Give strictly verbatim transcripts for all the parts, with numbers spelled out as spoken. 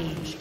Rampage.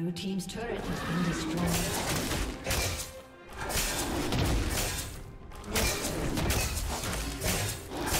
Blue team's turret has been destroyed.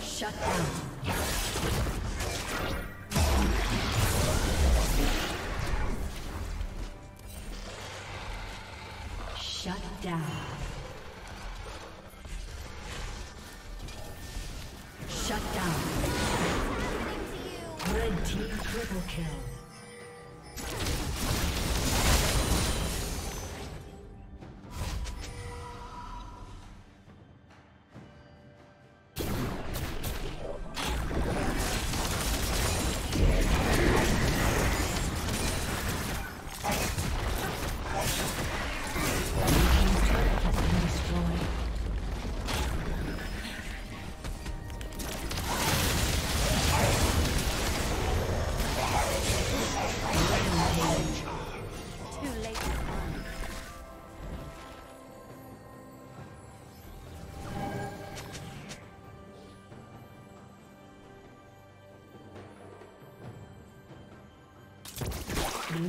Shut down. Shut down. Shut down. Red team triple kill. Blue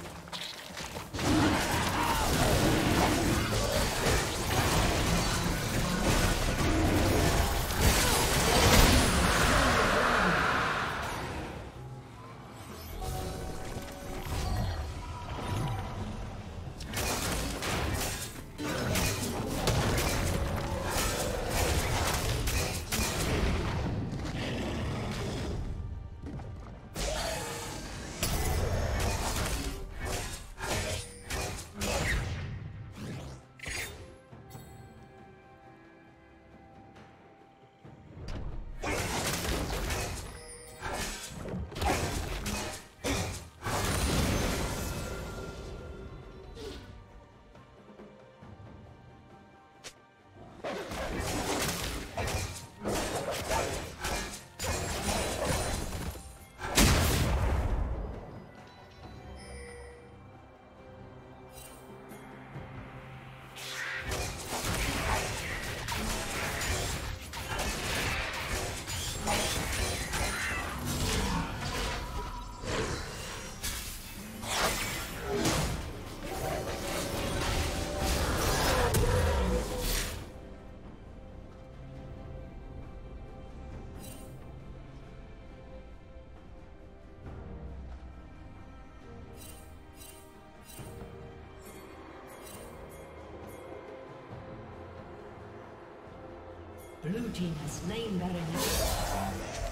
Blue team has slain Baron Nashor.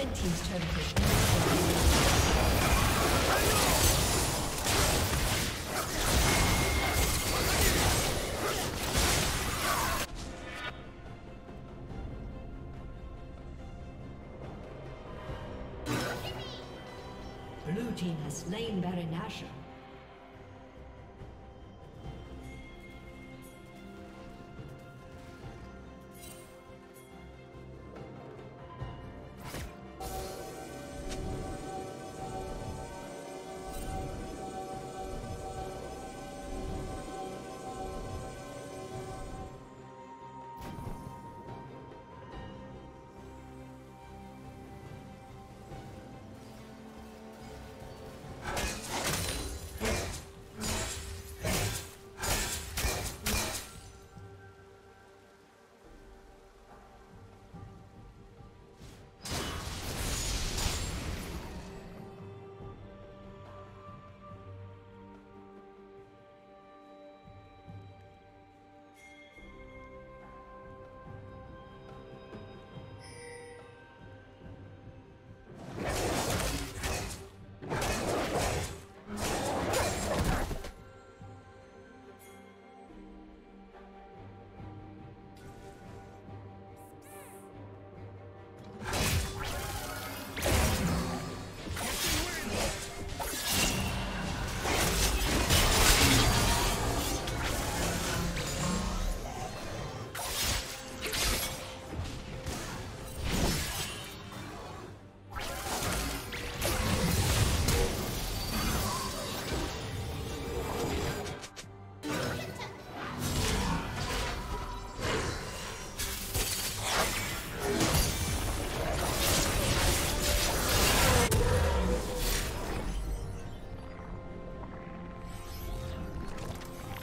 Red team's turret has been destroyed. Blue team has slain Baron Nashor.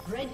Red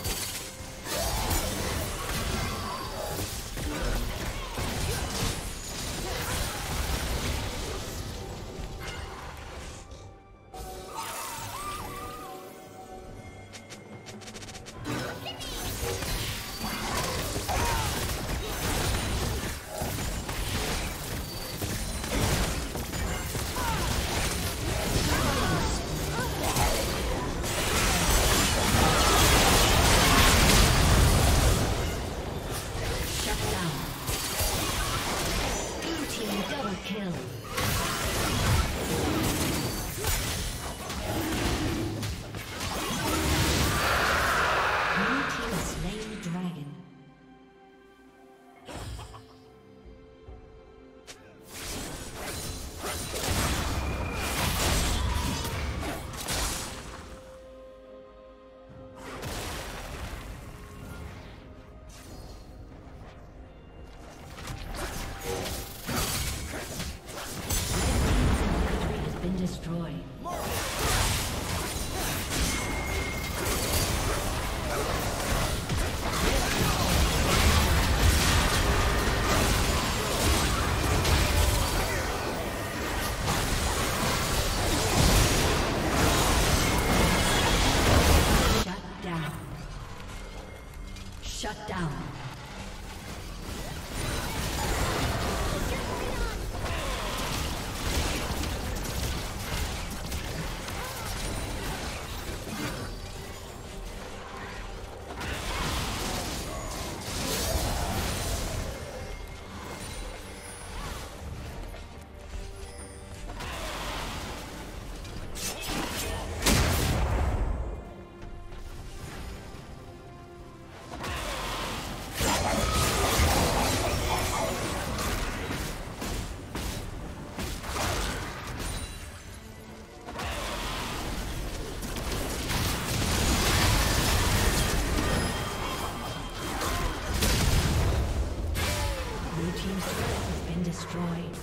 been destroyed.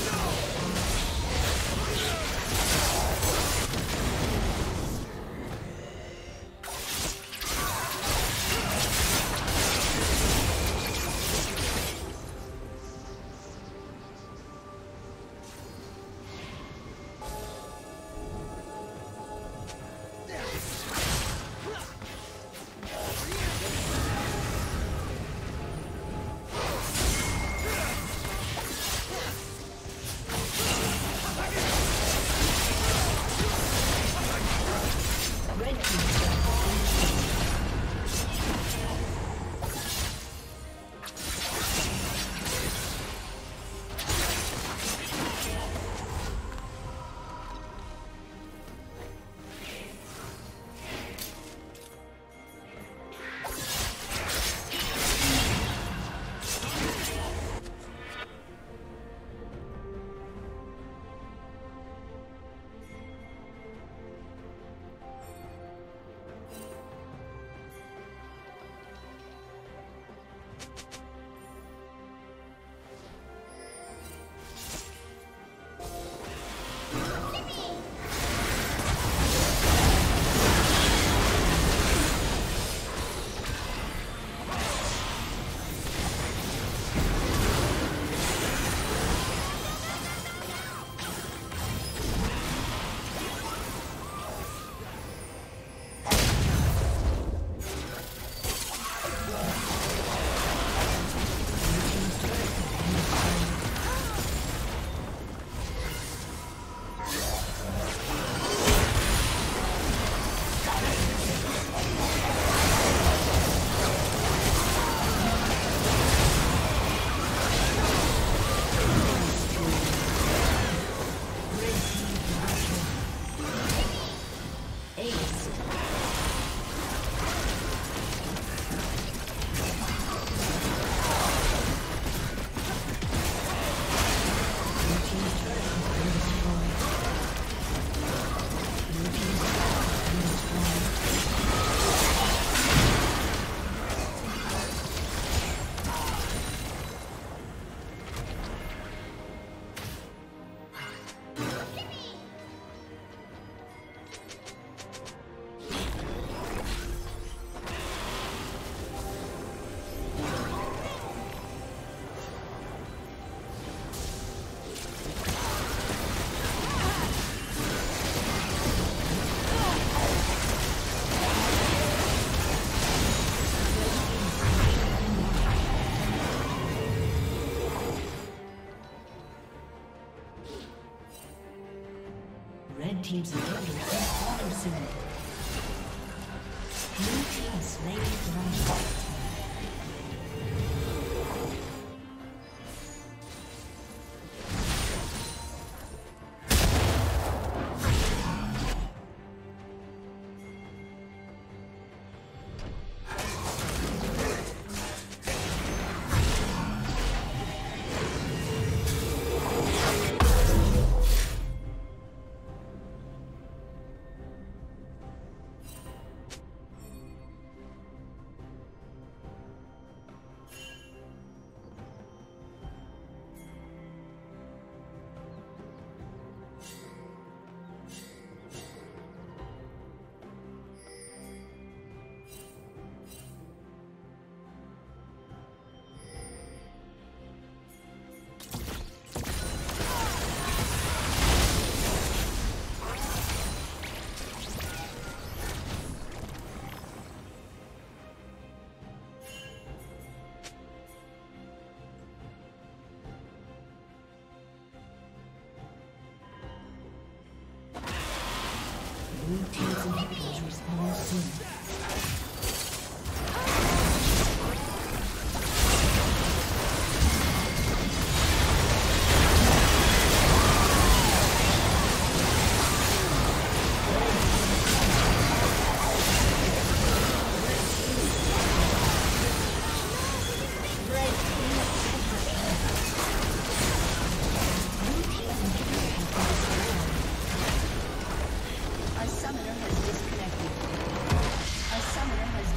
No! Red team's inhibitor is falling soon. Blue team slain the dragon.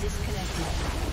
Disconnected.